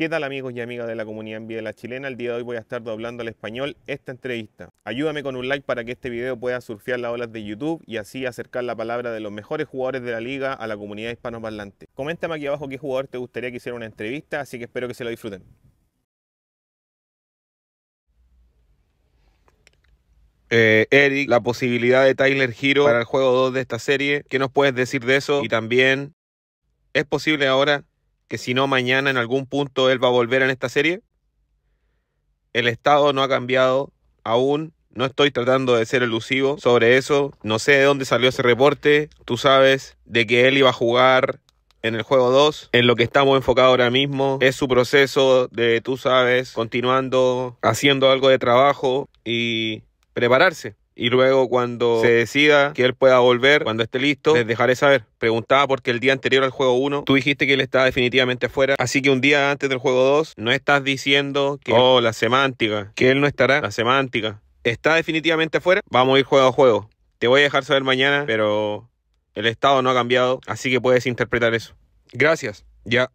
¿Qué tal amigos y amigas de la comunidad en Biela chilena? El día de hoy voy a estar doblando al español esta entrevista. Ayúdame con un like para que este video pueda surfear las olas de YouTube y así acercar la palabra de los mejores jugadores de la liga a la comunidad hispanoparlante. Coméntame aquí abajo qué jugador te gustaría que hiciera una entrevista, así que espero que se lo disfruten. Erik, la posibilidad de Tyler Herro para el juego 2 de esta serie, ¿qué nos puedes decir de eso? Y también, ¿es posible ahora que si no mañana en algún punto él va a volver en esta serie? El estado no ha cambiado aún, no estoy tratando de ser elusivo sobre eso, no sé de dónde salió ese reporte, tú sabes de que él iba a jugar en el juego 2, en lo que estamos enfocados ahora mismo, es su proceso de, tú sabes, continuando, haciendo algo de trabajo y prepararse. Y luego cuando se decida que él pueda volver, cuando esté listo, les dejaré saber. Preguntaba porque el día anterior al juego 1, tú dijiste que él estaba definitivamente afuera. Así que un día antes del juego 2, no estás diciendo que, oh, la semántica, que él no estará. La semántica, ¿está definitivamente afuera? Vamos a ir juego a juego. Te voy a dejar saber mañana, pero el estado no ha cambiado. Así que puedes interpretar eso. Gracias. Ya.